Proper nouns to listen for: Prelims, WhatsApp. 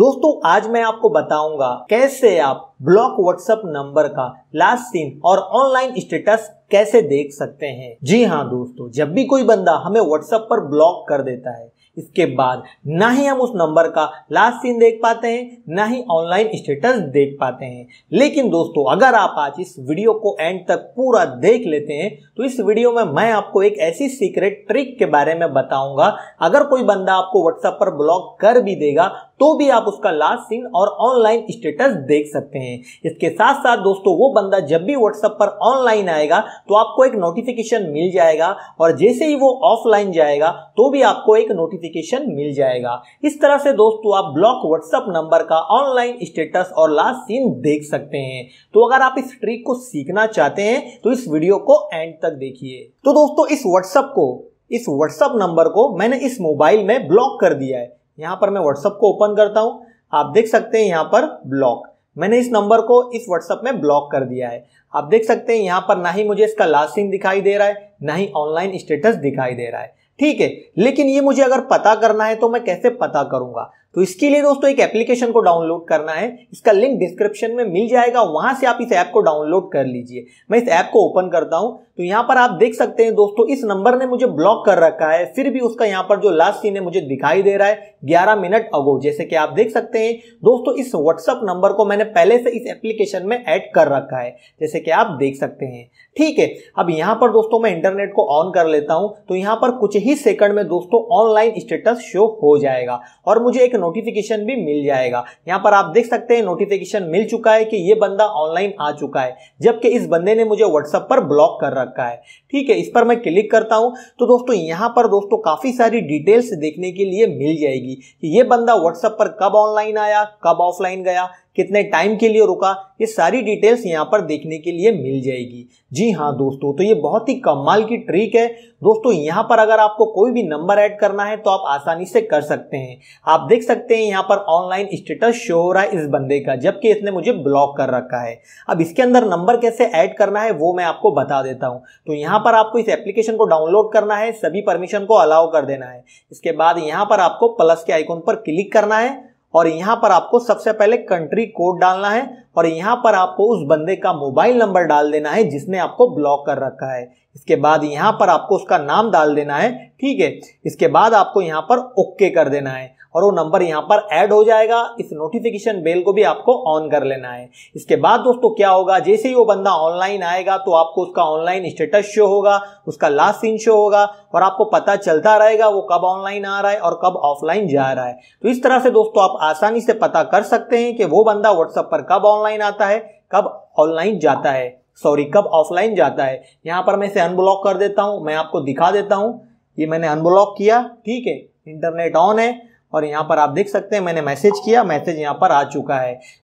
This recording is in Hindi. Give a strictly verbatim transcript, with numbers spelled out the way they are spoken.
दोस्तों आज मैं आपको बताऊंगा कैसे आप ब्लॉक व्हाट्सएप नंबर का लास्ट सीन और ऑनलाइन स्टेटस कैसे देख सकते हैं। जी हाँ दोस्तों, जब भी कोई बंदा हमें व्हाट्सएप पर ब्लॉक कर देता है, इसके बाद ना ही हम उस नंबर का लास्ट सीन देख पाते हैं, ना ही ऑनलाइन स्टेटस देख पाते हैं। लेकिन दोस्तों, अगर आप आज इस वीडियो को एंड तक पूरा देख लेते हैं तो इस वीडियो में मैं आपको एक ऐसी सीक्रेट ट्रिक के बारे में बताऊंगा, अगर कोई बंदा आपको व्हाट्सएप पर ब्लॉक कर भी देगा तो भी आप उसका लास्ट सीन और ऑनलाइन स्टेटस देख सकते हैं। इसके साथ साथ दोस्तों, वो बंदा जब भी व्हाट्सएप पर ऑनलाइन आएगा तो आपको एक नोटिफिकेशन मिल जाएगा, और जैसे ही वो ऑफलाइन जाएगा तो भी आपको एक नोटिफिकेशन मिल जाएगा। इस तरह से दोस्तों, आप ब्लॉक व्हाट्सएप नंबर का ऑनलाइन स्टेटस और लास्ट सीन देख सकते हैं। तो अगर आप इस ट्रिक को सीखना चाहते हैं तो इस वीडियो को एंड तक देखिए। तो दोस्तों, इस व्हाट्सएप को इस व्हाट्सएप नंबर को मैंने इस मोबाइल में ब्लॉक कर दिया है। यहाँ पर मैं व्हाट्सएप को ओपन करता हूँ, आप देख सकते हैं यहाँ पर ब्लॉक, मैंने इस नंबर को इस व्हाट्सएप में ब्लॉक कर दिया है। आप देख सकते हैं यहाँ पर ना ही मुझे इसका लास्ट सीन दिखाई दे रहा है, ना ही ऑनलाइन स्टेटस दिखाई दे रहा है। ठीक है, लेकिन ये मुझे अगर पता करना है तो मैं कैसे पता करूंगा? तो इसके लिए दोस्तों एक एप्लीकेशन को डाउनलोड करना है, इसका लिंक डिस्क्रिप्शन में मिल जाएगा, वहां से आप इस ऐप को डाउनलोड कर लीजिए। मैं इस ऐप को ओपन करता हूं तो यहाँ पर आप देख सकते हैं दोस्तों, इस नंबर ने मुझे ब्लॉक कर रखा है, फिर भी उसका यहाँ पर जो लास्ट सीन है मुझे दिखाई दे रहा है ग्यारह मिनट अगो। जैसे कि आप देख सकते हैं दोस्तों, इस व्हाट्सएप नंबर को मैंने पहले से इस एप्लीकेशन में ऐड कर रखा है, जैसे कि आप देख सकते हैं। ठीक है, अब यहाँ पर दोस्तों मैं इंटरनेट को ऑन कर लेता हूँ तो यहाँ पर कुछ ही सेकंड में दोस्तों ऑनलाइन स्टेटस शो हो जाएगा और मुझे एक नोटिफिकेशन भी मिल जाएगा। यहाँ पर आप देख सकते हैं नोटिफिकेशन मिल चुका है कि ये बंदा ऑनलाइन आ चुका है, जबकि इस बंदे ने मुझे व्हाट्सएप पर ब्लॉक कर रखा है। ठीक है, इस पर मैं क्लिक करता हूं तो दोस्तों यहाँ पर दोस्तों काफी सारी डिटेल्स देखने के लिए मिल जाएगी कि ये बंदा व्हाट्सएप पर कब ऑनलाइन आया, कब ऑफलाइन गया, कितने टाइम के लिए रुका, ये सारी डिटेल्स यहाँ पर देखने के लिए मिल जाएगी। जी हाँ दोस्तों, तो ये बहुत ही कमाल की ट्रिक है। दोस्तों यहाँ पर अगर आपको कोई भी नंबर ऐड करना है तो आप आसानी से कर सकते हैं। आप देख सकते हैं यहाँ पर ऑनलाइन स्टेटस शो हो रहा है इस बंदे का, जबकि इसने मुझे ब्लॉक कर रखा है। अब इसके अंदर नंबर कैसे ऐड करना है वो मैं आपको बता देता हूँ। तो यहाँ पर आपको इस एप्लीकेशन को डाउनलोड करना है, सभी परमिशन को अलाउ कर देना है। इसके बाद यहाँ पर आपको प्लस के आइकॉन पर क्लिक करना है और यहाँ पर आपको सबसे पहले कंट्री कोड डालना है और यहाँ पर आपको उस बंदे का मोबाइल नंबर डाल देना है जिसने आपको ब्लॉक कर रखा है। इसके बाद यहाँ पर आपको उसका नाम डाल देना है। ठीक है, इसके बाद आपको यहाँ पर ओके कर देना है और वो नंबर यहाँ पर ऐड हो जाएगा। इस नोटिफिकेशन बेल को भी आपको ऑन कर लेना है। इसके बाद दोस्तों क्या होगा, जैसे ही वो बंदा ऑनलाइन आएगा तो आपको उसका ऑनलाइन स्टेटस शो होगा, उसका लास्ट सीन शो होगा और आपको पता चलता रहेगा वो कब ऑनलाइन आ रहा है और कब ऑफलाइन जा रहा है। तो इस तरह से दोस्तों आप आसानी से पता कर सकते हैं कि वो बंदा व्हाट्सएप पर कब ऑनलाइन आता है, कब ऑनलाइन जाता है, सॉरी कब ऑफलाइन जाता है। यहाँ पर मैं इसे अनब्लॉक कर देता हूँ, मैं आपको दिखा देता हूँ। ये मैंने अनब्लॉक किया, ठीक है, इंटरनेट ऑन है और यहाँ पर आप देख सकते हैं मैंने मैसेज किया, मैसेज यहाँ पर आ चुका है।